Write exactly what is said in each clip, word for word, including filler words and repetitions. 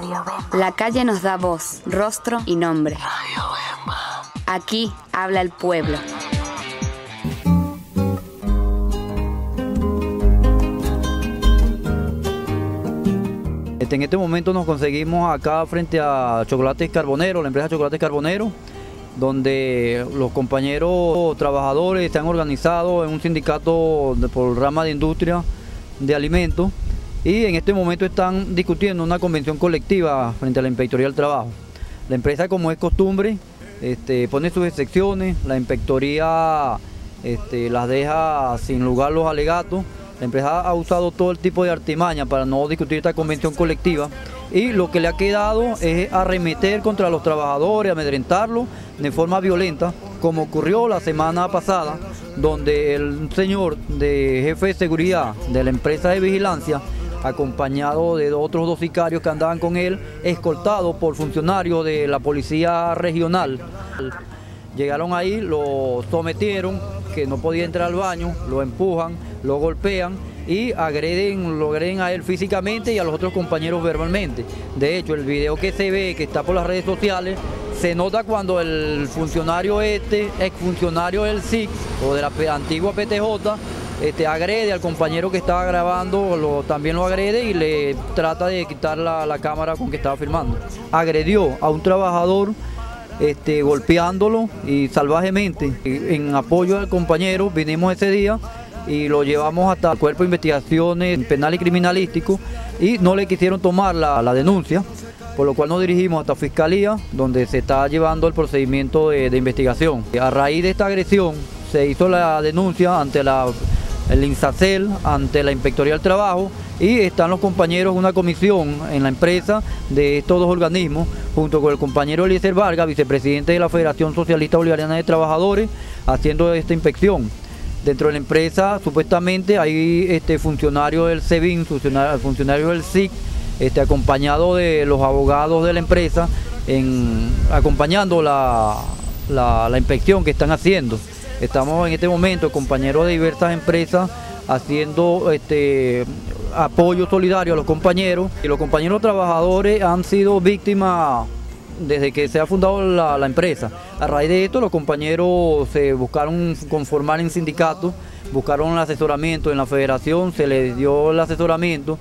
Radio Bemba. La calle nos da voz, rostro y nombre. Radio Bemba. Aquí habla el pueblo. En este momento nos conseguimos acá frente a Chocolates Carbonero, la empresa Chocolates Carbonero, donde los compañeros trabajadores están organizados en un sindicato de, por rama de industria de alimentos, y en este momento están discutiendo una convención colectiva frente a la Inspectoría del Trabajo. La empresa, como es costumbre, este, pone sus excepciones, la Inspectoría este, las deja sin lugar los alegatos. La empresa ha usado todo el tipo de artimaña para no discutir esta convención colectiva, y lo que le ha quedado es arremeter contra los trabajadores, amedrentarlos de forma violenta, como ocurrió la semana pasada, donde el señor de jefe de seguridad de la empresa de vigilancia, acompañado de otros dos sicarios que andaban con él, escoltado por funcionarios de la policía regional, llegaron ahí, lo sometieron, que no podía entrar al baño, lo empujan, lo golpean y agreden, lo agreden a él físicamente y a los otros compañeros verbalmente. De hecho, el video que se ve, que está por las redes sociales, se nota cuando el funcionario este, exfuncionario del S I C o de la antigua P T J, este, agrede al compañero que estaba grabando, lo, también lo agrede y le trata de quitar la, la cámara con que estaba filmando. Agredió a un trabajador, Este, golpeándolo y salvajemente. En apoyo al compañero vinimos ese día y lo llevamos hasta el Cuerpo de Investigaciones Penal y Criminalístico, y no le quisieron tomar la, la denuncia, por lo cual nos dirigimos hasta Fiscalía, donde se está llevando el procedimiento de, de investigación. A raíz de esta agresión se hizo la denuncia ante la, el INSACEL, ante la Inspectoría del Trabajo, y están los compañeros, una comisión en la empresa de estos dos organismos, junto con el compañero Eliezer Vargas, vicepresidente de la Federación Socialista Bolivariana de Trabajadores, haciendo esta inspección. Dentro de la empresa, supuestamente, hay este, funcionarios del SEBIN, funcionarios del S I C, este, acompañado de los abogados de la empresa, en, acompañando la, la, la inspección que están haciendo. Estamos en este momento, compañeros de diversas empresas, haciendo este apoyo solidario a los compañeros, y los compañeros trabajadores han sido víctimas desde que se ha fundado la, la empresa. A raíz de esto, los compañeros se buscaron conformar en sindicatos, buscaron el asesoramiento en la federación, se les dio el asesoramiento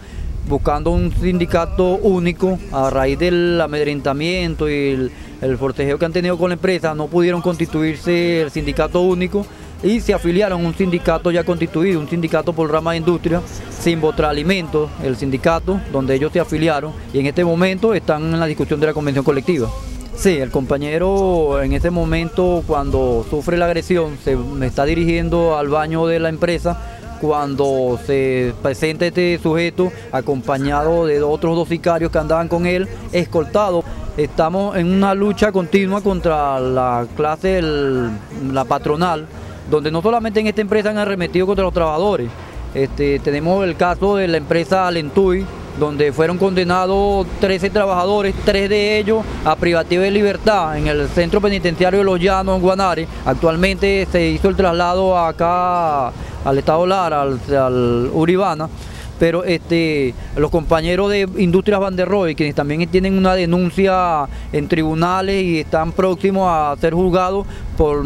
buscando un sindicato único. A raíz del amedrentamiento y el, el forcejeo que han tenido con la empresa, no pudieron constituirse el sindicato único y se afiliaron a un sindicato ya constituido, un sindicato por rama de industria, Simbotra Alimentos, el sindicato, donde ellos se afiliaron, y en este momento están en la discusión de la convención colectiva. Sí, el compañero en este momento, cuando sufre la agresión, se está dirigiendo al baño de la empresa, cuando se presenta este sujeto acompañado de otros dos sicarios que andaban con él, escoltado. Estamos en una lucha continua contra la clase, el, la patronal, donde no solamente en esta empresa han arremetido contra los trabajadores. Este, tenemos el caso de la empresa Alentuy, donde fueron condenados trece trabajadores, tres de ellos a privativa de libertad en el centro penitenciario de Los Llanos, en Guanare. Actualmente se hizo el traslado acá al estado Lara, al, al Uribana, pero este, los compañeros de Industrias Van der Rohe, quienes también tienen una denuncia en tribunales y están próximos a ser juzgados por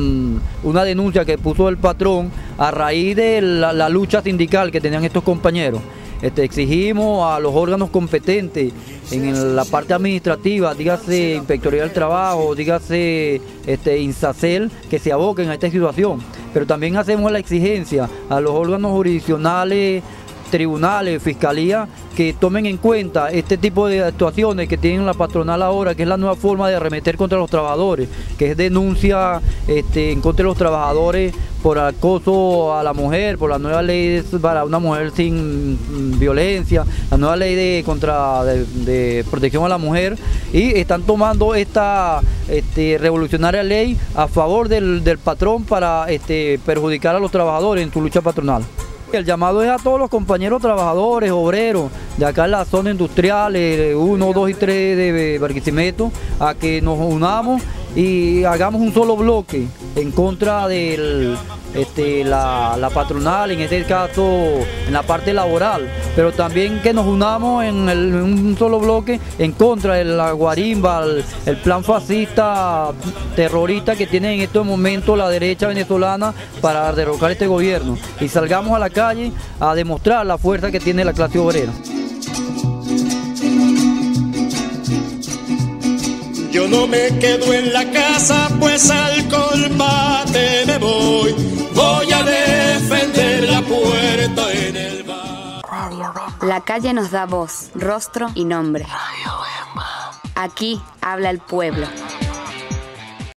una denuncia que puso el patrón a raíz de la, la lucha sindical que tenían estos compañeros. Este, exigimos a los órganos competentes en la parte administrativa, dígase Inspectoría del Trabajo, dígase este, INSACEL, que se aboquen a esta situación, pero también hacemos la exigencia a los órganos jurisdiccionales, tribunales, fiscalía, que tomen en cuenta este tipo de actuaciones que tienen la patronal ahora, que es la nueva forma de arremeter contra los trabajadores, que es denuncia este, en contra de los trabajadores por acoso a la mujer, por la nueva ley de, para una mujer sin violencia, la nueva ley de, contra, de, de protección a la mujer, y están tomando esta este, revolucionaria ley a favor del, del patrón para este, perjudicar a los trabajadores en su lucha patronal. El llamado es a todos los compañeros trabajadores, obreros, de acá en la zona industrial, uno, dos y tres de Barquisimeto, a que nos unamos y hagamos un solo bloque en contra de este, la, la patronal, en este caso en la parte laboral, pero también que nos unamos en, el, en un solo bloque en contra de la guarimba, el, el plan fascista, terrorista que tiene en estos momentos la derecha venezolana para derrocar este gobierno, y salgamos a la calle a demostrar la fuerza que tiene la clase obrera. Yo no me quedo en la casa, pues al combate me voy. Voy a defender la puerta en el bar. Radio Bemba. La calle nos da voz, rostro y nombre. Radio Bemba. Aquí habla el pueblo.